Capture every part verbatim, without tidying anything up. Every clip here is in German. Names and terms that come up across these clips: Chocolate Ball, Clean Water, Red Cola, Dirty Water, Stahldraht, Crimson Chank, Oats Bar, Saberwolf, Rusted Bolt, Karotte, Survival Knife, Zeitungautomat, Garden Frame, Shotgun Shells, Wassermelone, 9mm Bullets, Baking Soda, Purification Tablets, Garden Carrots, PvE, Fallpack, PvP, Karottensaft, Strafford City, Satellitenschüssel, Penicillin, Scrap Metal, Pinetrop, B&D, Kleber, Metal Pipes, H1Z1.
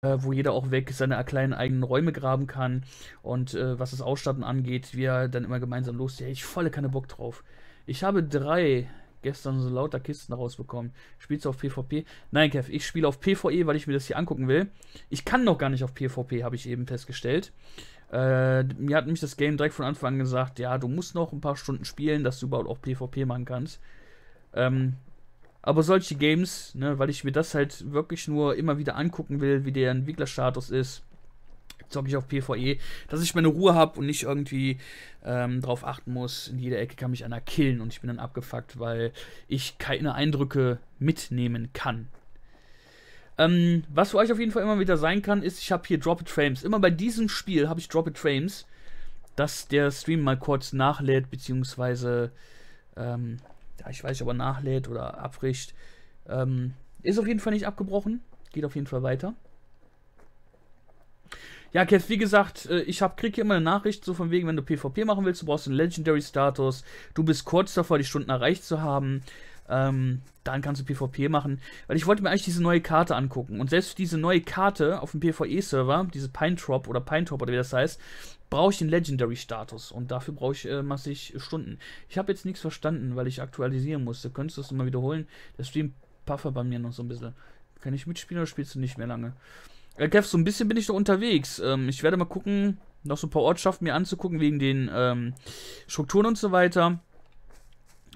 Äh, wo jeder auch weg seine kleinen eigenen Räume graben kann. Und äh, was das Ausstatten angeht, wir dann immer gemeinsam los. Ja, ich volle keine Bock drauf. Ich habe drei gestern so lauter Kisten rausbekommen. Spielst du auf PvP? Nein, Kev, ich spiele auf PvE, weil ich mir das hier angucken will. Ich kann noch gar nicht auf PvP, habe ich eben festgestellt. Äh, mir hat mich das Game direkt von Anfang an gesagt, ja, du musst noch ein paar Stunden spielen, dass du überhaupt auch PvP machen kannst. Ähm... Aber solche Games, ne, weil ich mir das halt wirklich nur immer wieder angucken will, wie der Entwicklerstatus ist, zocke ich auf PvE, dass ich meine Ruhe habe und nicht irgendwie ähm, drauf achten muss, in jeder Ecke kann mich einer killen und ich bin dann abgefuckt, weil ich keine Eindrücke mitnehmen kann. Ähm, was für euch auf jeden Fall immer wieder sein kann, ist, ich habe hier Drop It Frames. Immer bei diesem Spiel habe ich Drop It Frames, dass der Stream mal kurz nachlädt, beziehungsweise ähm, ja, ich weiß nicht, ob er nachlädt oder abbricht. Ähm, ist auf jeden Fall nicht abgebrochen. Geht auf jeden Fall weiter. Ja, Kev, wie gesagt, ich hab, krieg hier immer eine Nachricht, so von wegen, wenn du PvP machen willst, du brauchst einen Legendary-Status, du bist kurz davor, die Stunden erreicht zu haben, ähm, dann kannst du PvP machen. Weil ich wollte mir eigentlich diese neue Karte angucken. Und selbst diese neue Karte auf dem PvE-Server, diese Pinetrop oder Pinetrop oder wie das heißt, brauche ich den Legendary-Status und dafür brauche ich äh, massig Stunden. Ich habe jetzt nichts verstanden, weil ich aktualisieren musste. Könntest du das nochmal wiederholen? Der Stream puffer bei mir noch so ein bisschen. Kann ich mitspielen oder spielst du nicht mehr lange? Äh, Kev, so ein bisschen bin ich noch unterwegs. Ähm, ich werde mal gucken, noch so ein paar Ortschaften mir anzugucken, wegen den ähm, Strukturen und so weiter.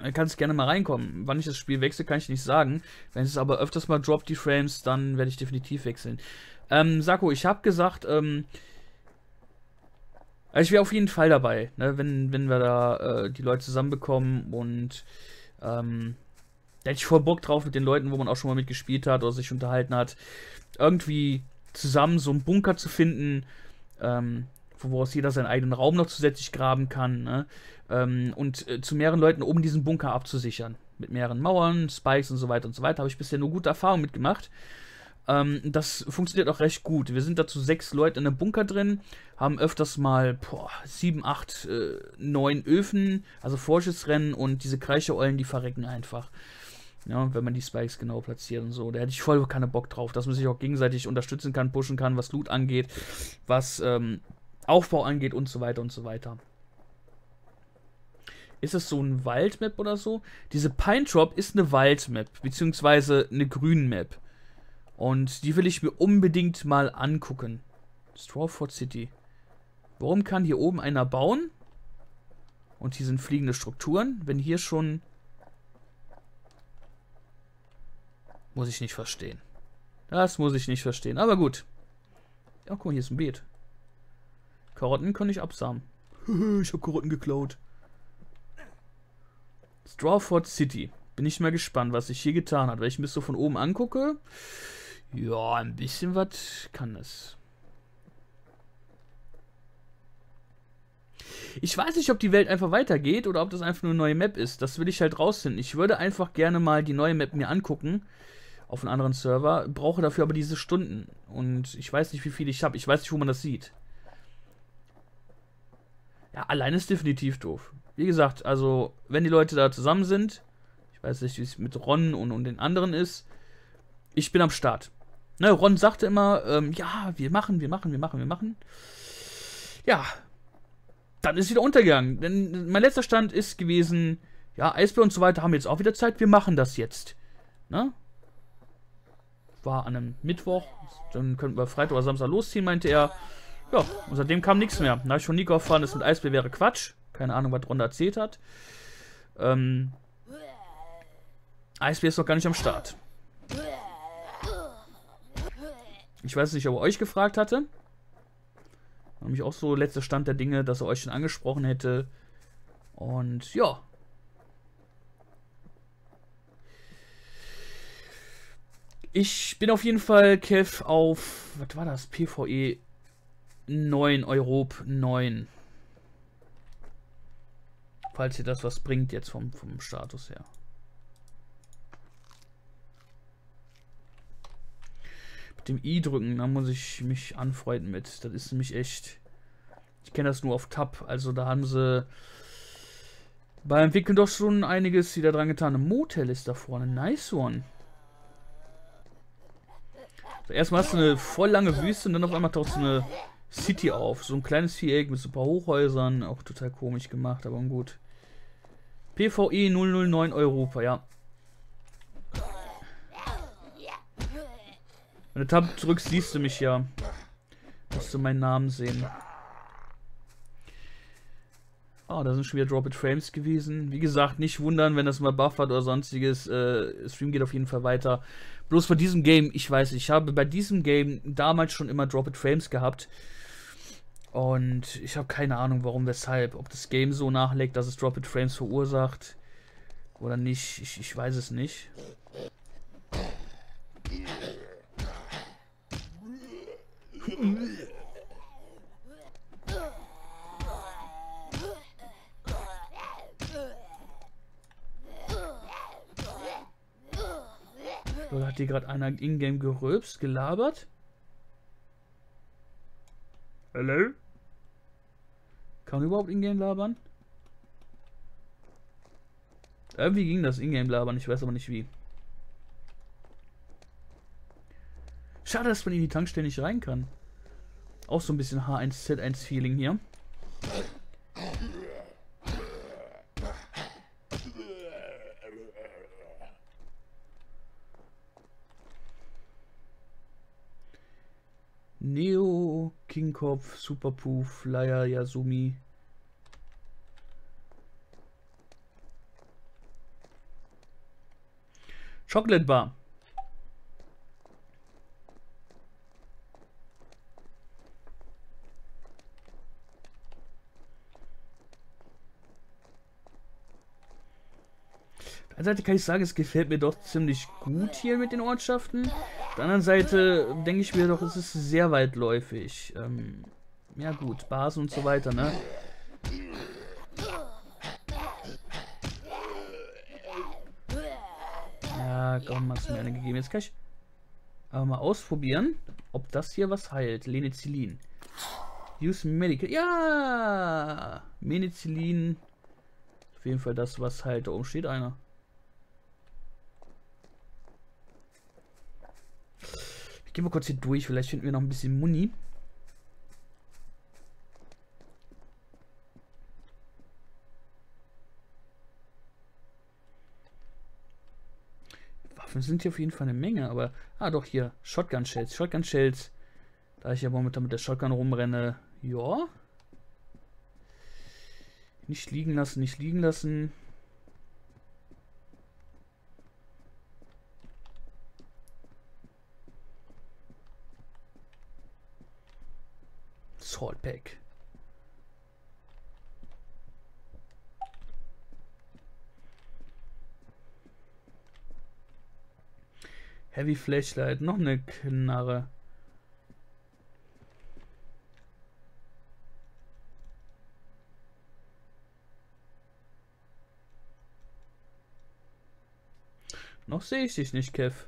Äh, kannst gerne mal reinkommen. Wann ich das Spiel wechsle, kann ich nicht sagen. Wenn es aber öfters mal droppt, die Frames, dann werde ich definitiv wechseln. Ähm, Sako, ich habe gesagt, ähm, also ich wäre auf jeden Fall dabei, ne, wenn, wenn wir da äh, die Leute zusammenbekommen und ähm, da hätte ich voll Bock drauf mit den Leuten, wo man auch schon mal mitgespielt hat oder sich unterhalten hat, irgendwie zusammen so einen Bunker zu finden, ähm, woraus jeder seinen eigenen Raum noch zusätzlich graben kann, ne, ähm, und äh, zu mehreren Leuten, um diesen Bunker abzusichern. Mit mehreren Mauern, Spikes und so weiter und so weiter, habe ich bisher nur gute Erfahrungen mitgemacht. Ähm, das funktioniert auch recht gut. Wir sind dazu sechs Leute in einem Bunker drin, haben öfters mal boah, sieben, acht, äh, neun Öfen, also Vorschussrennen und diese Kreischeollen, die verrecken einfach. Ja, wenn man die Spikes genau platziert und so. Da hätte ich voll keine Bock drauf, dass man sich auch gegenseitig unterstützen kann, pushen kann, was Loot angeht, was ähm, Aufbau angeht und so weiter und so weiter. Ist das so ein Waldmap oder so? Diese Pinetrop ist eine Waldmap, beziehungsweise eine Grünmap. Und die will ich mir unbedingt mal angucken. Strafford City. Warum kann hier oben einer bauen? Und hier sind fliegende Strukturen. Wenn hier schon... Muss ich nicht verstehen. Das muss ich nicht verstehen. Aber gut. Ja, guck mal, hier ist ein Beet. Karotten kann ich absamen. Ich habe Karotten geklaut. Strafford City. Bin ich mal gespannt, was sich hier getan hat. Wenn ich mir das so von oben angucke... Ja, ein bisschen was kann es. Ich weiß nicht, ob die Welt einfach weitergeht oder ob das einfach nur eine neue Map ist. Das will ich halt rausfinden. Ich würde einfach gerne mal die neue Map mir angucken. Auf einem anderen Server. Brauche dafür aber diese Stunden. Und ich weiß nicht, wie viel ich habe. Ich weiß nicht, wo man das sieht. Ja, allein ist definitiv doof. Wie gesagt, also, wenn die Leute da zusammen sind. Ich weiß nicht, wie es mit Ron und, und den anderen ist. Ich bin am Start. Ne, Ron sagte immer, ähm, ja, wir machen, wir machen, wir machen, wir machen. Ja, dann ist wieder untergegangen. Denn mein letzter Stand ist gewesen, ja, Eisbär und so weiter haben jetzt auch wieder Zeit, wir machen das jetzt. Ne? War an einem Mittwoch, dann könnten wir Freitag oder Samstag losziehen, meinte er. Ja, und seitdem kam nichts mehr. Da ich schon nie gefahren ist, mit Eisbär wäre Quatsch. Keine Ahnung, was Ron da erzählt hat. Ähm, Eisbär ist noch gar nicht am Start. Ich weiß nicht, ob er euch gefragt hatte. War nämlich auch so letzter Stand der Dinge, dass er euch schon angesprochen hätte. Und ja. Ich bin auf jeden Fall, Kev, auf... Was war das? PvE neun, Europe neun. Falls ihr das was bringt jetzt vom, vom Status her. Dem I drücken, da muss ich mich anfreunden mit. Das ist nämlich echt... Ich kenne das nur auf Tab. Also da haben sie beim Entwickeln doch schon einiges wieder dran getan. Ein Motel ist da vorne. Nice one. Erstmal hast du eine voll lange Wüste und dann auf einmal taucht so eine City auf. So ein kleines Viereck mit so ein paar Hochhäusern. Auch total komisch gemacht, aber gut. PvE null null neun Europa, ja. Wenn du Tab drückst, siehst du mich ja. Musst du meinen Namen sehen. Oh, da sind schon wieder Dropped Frames gewesen. Wie gesagt, nicht wundern, wenn das mal buffert oder sonstiges. Äh, Stream geht auf jeden Fall weiter. Bloß bei diesem Game, ich weiß, ich habe bei diesem Game damals schon immer Dropped Frames gehabt. Und ich habe keine Ahnung, warum, weshalb. Ob das Game so nachlegt, dass es Dropped Frames verursacht oder nicht. Ich, ich weiß es nicht. Oder hat hier gerade einer in-game gerülpst, gelabert? Hallo? Kann man überhaupt in-game labern? Irgendwie ging das in-game labern, ich weiß aber nicht wie. Schade, dass man in die Tankstelle nicht rein kann. Auch so ein bisschen H eins Z eins Feeling hier. Neo, Kingkopf, Superpuff, Flyer, Yasumi. Chocolate Bar. Auf der einen Seite kann ich sagen, es gefällt mir doch ziemlich gut hier mit den Ortschaften. Auf der anderen Seite denke ich mir doch, es ist sehr weitläufig. Ähm, ja gut, Basen und so weiter, ne? Ja, komm, hast du mir eine gegeben. Jetzt kann ich aber mal ausprobieren, ob das hier was heilt. Penicillin. Use Medical. Ja! Penicillin. Auf jeden Fall das, was halt da oben steht, einer. Ich gehe mal kurz hier durch, vielleicht finden wir noch ein bisschen Muni. Waffen sind hier auf jeden Fall eine Menge, aber... Ah doch, hier, Shotgun Shells, Shotgun Shells. Da ich ja momentan mit der Shotgun rumrenne, ja. Nicht liegen lassen, nicht liegen lassen. Fallpack. Heavy Flashlight, noch eine Knarre. Noch sehe ich dich nicht, Kev.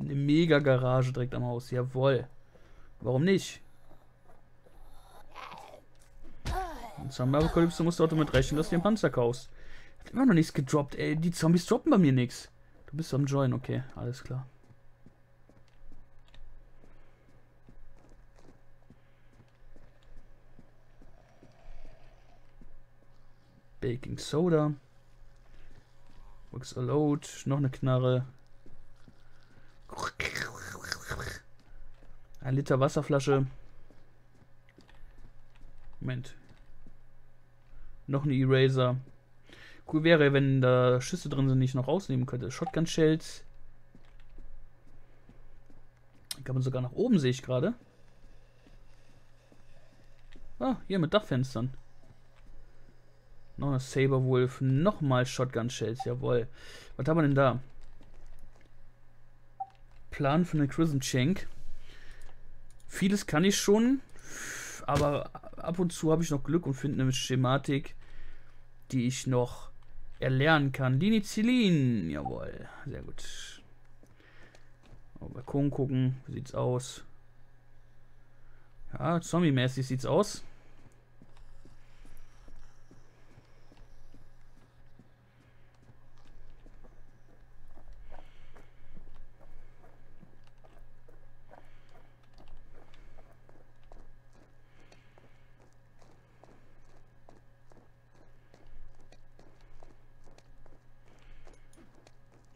Eine mega Garage direkt am Haus, jawohl. Warum nicht? Und Zombie-Apokalypse musst du auch damit rechnen, dass du den Panzer kaufst. Hat immer noch nichts gedroppt, ey. Die Zombies droppen bei mir nichts. Du bist am Join, okay, alles klar. Baking Soda. Works a load, noch eine Knarre. Ein Liter Wasserflasche. Moment. Noch eine Eraser. Cool wäre, wenn da Schüsse drin sind, die ich noch rausnehmen könnte. Shotgun Shells. Kann man sogar nach oben, sehe ich gerade. Ah, hier mit Dachfenstern. Noch eine Saberwolf. Nochmal Shotgun Shells, jawohl. Was haben wir denn da? Plan für eine Crimson Chank. Vieles kann ich schon, aber ab und zu habe ich noch Glück und finde eine Schematik, die ich noch erlernen kann. Penicillin, jawohl, sehr gut. Auf den Balkon gucken, wie sieht's aus? Ja, zombie-mäßig sieht's aus.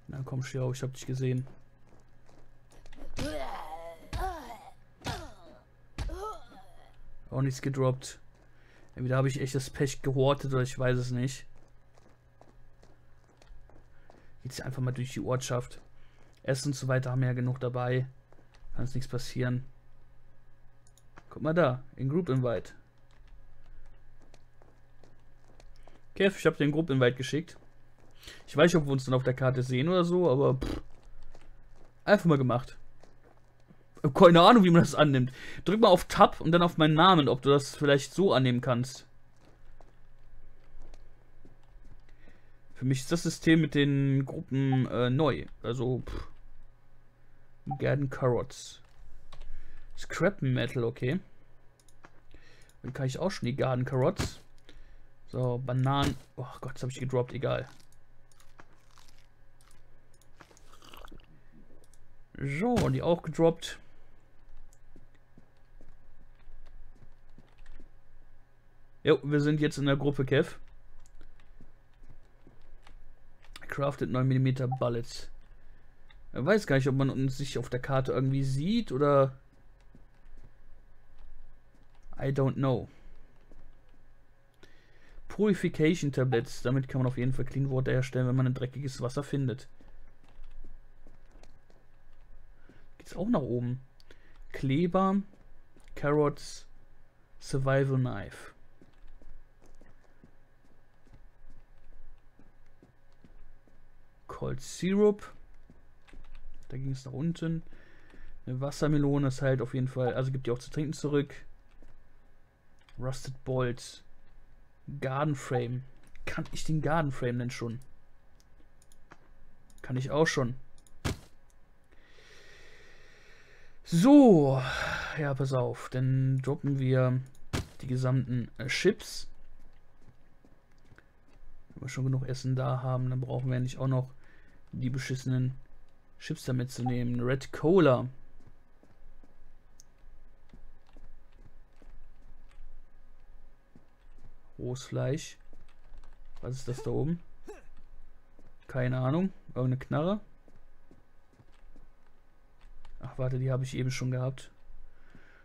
Na komm, steh auf, ich hab dich gesehen. Auch nichts gedroppt. Entweder habe ich echt das Pech gehortet oder ich weiß es nicht. Geht's einfach mal durch die Ortschaft. Essen und so weiter haben wir ja genug dabei. Kann uns nichts passieren. Guck mal da, in Group Invite. Kev, ich habe den Group Invite geschickt. Ich weiß nicht, ob wir uns dann auf der Karte sehen oder so, aber pff, einfach mal gemacht. Keine Ahnung, wie man das annimmt. Drück mal auf Tab und dann auf meinen Namen, ob du das vielleicht so annehmen kannst. Für mich ist das System mit den Gruppen äh, neu. Also, pff. Garden Carrots. Scrap Metal, okay. Dann kann ich auch schon die Garden Carrots. So, Bananen. Oh Gott, das habe ich gedroppt, egal. So, und die auch gedroppt. Jo, wir sind jetzt in der Gruppe, Kev. Crafted neun Millimeter Bullets. Ich weiß gar nicht, ob man uns sich auf der Karte irgendwie sieht oder... I don't know. Purification Tablets. Damit kann man auf jeden Fall Clean Water herstellen, wenn man ein dreckiges Wasser findet. Geht's auch nach oben. Kleber, Carrots, Survival Knife. Cold Syrup. Da ging es nach unten. Eine Wassermelone ist halt auf jeden Fall, also gibt die auch zu trinken zurück. Rusted Bolt. Garden Frame. Kann ich den Garden Frame denn schon? Kann ich auch schon. So. Ja, pass auf. Dann droppen wir die gesamten äh, Chips. Wenn wir schon genug Essen da haben, dann brauchen wir nicht auch noch die beschissenen Chips damit zu nehmen. Red Cola. Rohes Fleisch. Was ist das da oben? Keine Ahnung. Irgendeine Knarre. Ach, warte, die habe ich eben schon gehabt.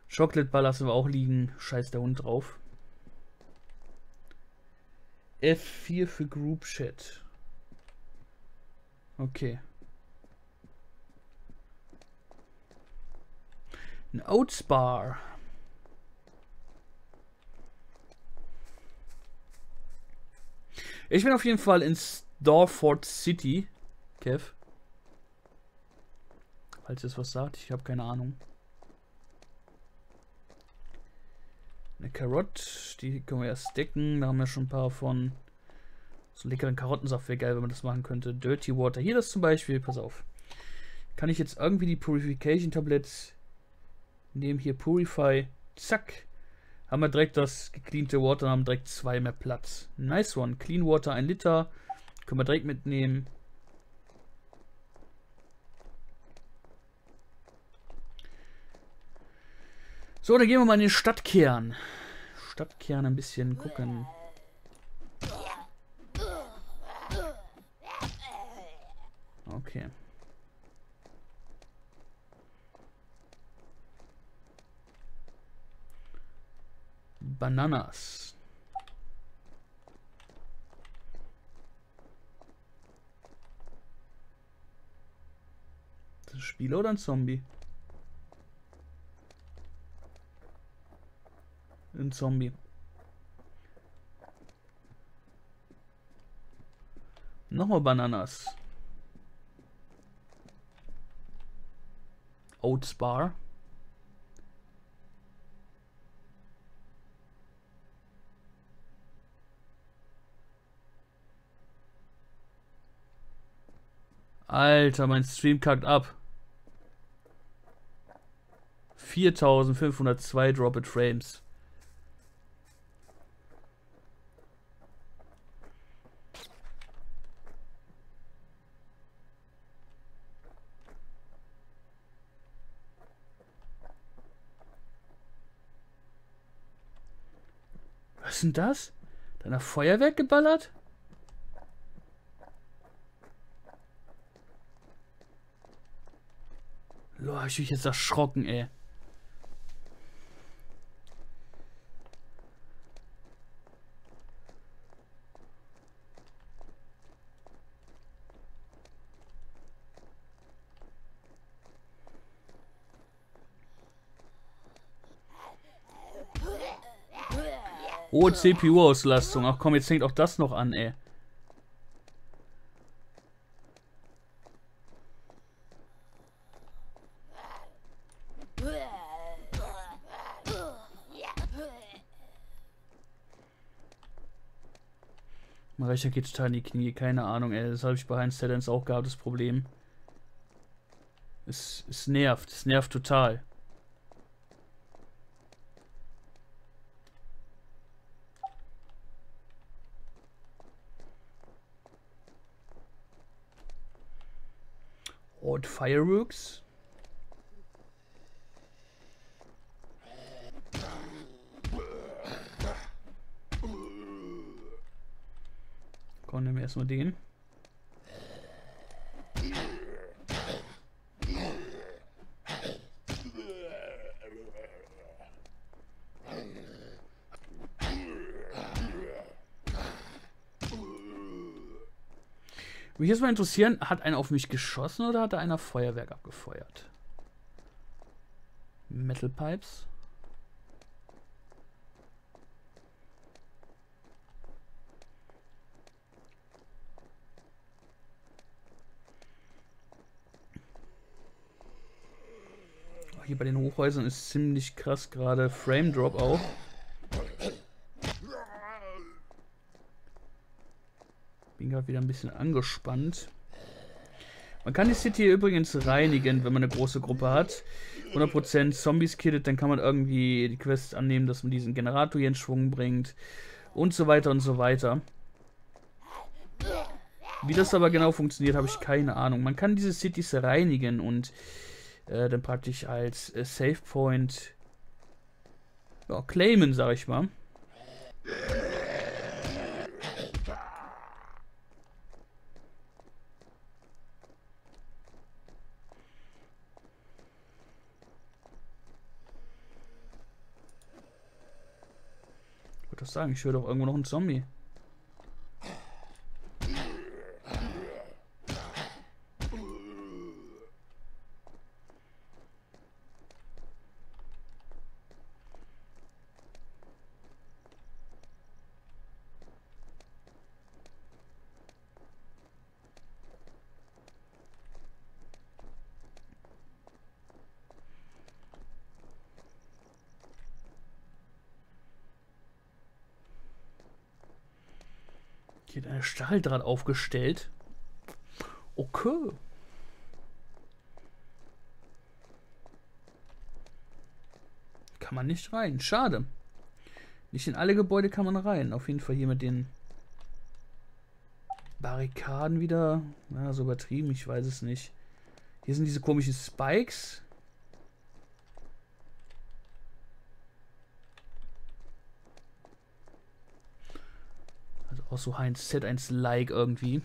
Chocolate Ball lassen wir auch liegen. Scheiß der Hund drauf. F vier für Group Chat. Okay. Ein Oats Bar. Ich bin auf jeden Fall in Strafford City, Kev. Falls es was sagt, ich habe keine Ahnung. Eine Karotte, die können wir erst decken. Da haben wir schon ein paar von. So leckeren Karottensaft wäre geil, wenn man das machen könnte. Dirty Water. Hier das zum Beispiel, pass auf. Kann ich jetzt irgendwie die Purification Tablets nehmen? Hier Purify. Zack. Haben wir direkt das gecleante Water und haben direkt zwei mehr Platz. Nice one. Clean Water ein Liter. Können wir direkt mitnehmen. So, dann gehen wir mal in den Stadtkern. Stadtkern ein bisschen gucken. Okay. Bananas. Das ist ein Spieler oder ein Zombie? Ein Zombie. Nochmal Bananas. Oats Bar. Alter, mein Stream kackt ab. viertausendfünfhundertzwei Dropped Frames. Was ist denn das? Dann nach Feuerwerk geballert? Boah, ich bin jetzt erschrocken, ey. Oh, C P U-Auslastung. Ach komm, jetzt hängt auch das noch an, ey. Mein Rechner geht total in die Knie. Keine Ahnung, ey. Das habe ich bei Heinz-Talents auch gehabt, das Problem. Es, es nervt. Es nervt total. Und Fireworks. Komm, nehmen wir erstmal den. Mich jetzt mal interessieren, hat einer auf mich geschossen oder hat da einer Feuerwerk abgefeuert? Metal Pipes. Oh, hier bei den Hochhäusern ist ziemlich krass gerade Frame Drop auch. Bin gerade wieder ein bisschen angespannt. Man kann die City übrigens reinigen, wenn man eine große Gruppe hat. hundert Prozent Zombies killet, dann kann man irgendwie die Quest annehmen, dass man diesen Generator hier in Schwung bringt. Und so weiter und so weiter. Wie das aber genau funktioniert, habe ich keine Ahnung. Man kann diese Cities reinigen und äh, dann praktisch als äh, Save Point ja, claimen, sage ich mal. Was sagen? Ich höre doch irgendwo noch einen Zombie. Eine Stahldraht aufgestellt. Okay. Kann man nicht rein. Schade. Nicht in alle Gebäude kann man rein. Auf jeden Fall hier mit den Barrikaden wieder. Na, so übertrieben. Ich weiß es nicht. Hier sind diese komischen Spikes. Auch so Heinz Z eins-like irgendwie.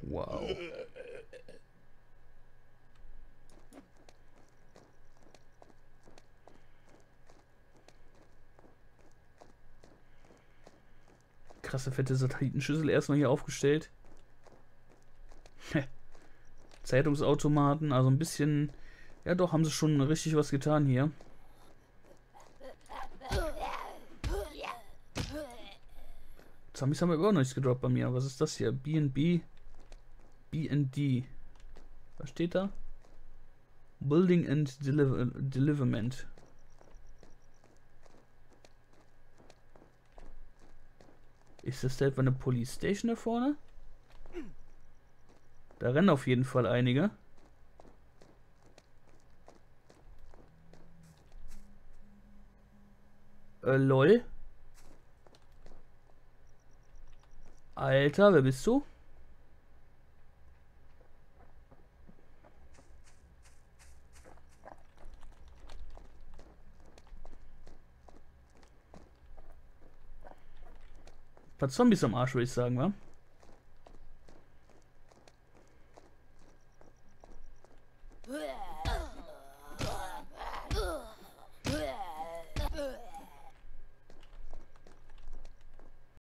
Wow. Krasse fette Satellitenschüssel erstmal hier aufgestellt. Zeitungsautomaten, also ein bisschen... Ja doch, haben sie schon richtig was getan hier. Zombies haben wir überhaupt nichts gedroppt bei mir. Was ist das hier? B und B. B und D. Was steht da? Building and Deliver Deliverment. Ist das da etwa eine Police Station da vorne? Da rennen auf jeden Fall einige. Äh, lol. Alter, wer bist du? Ein paar Zombies am Arsch, würde ich sagen, wa?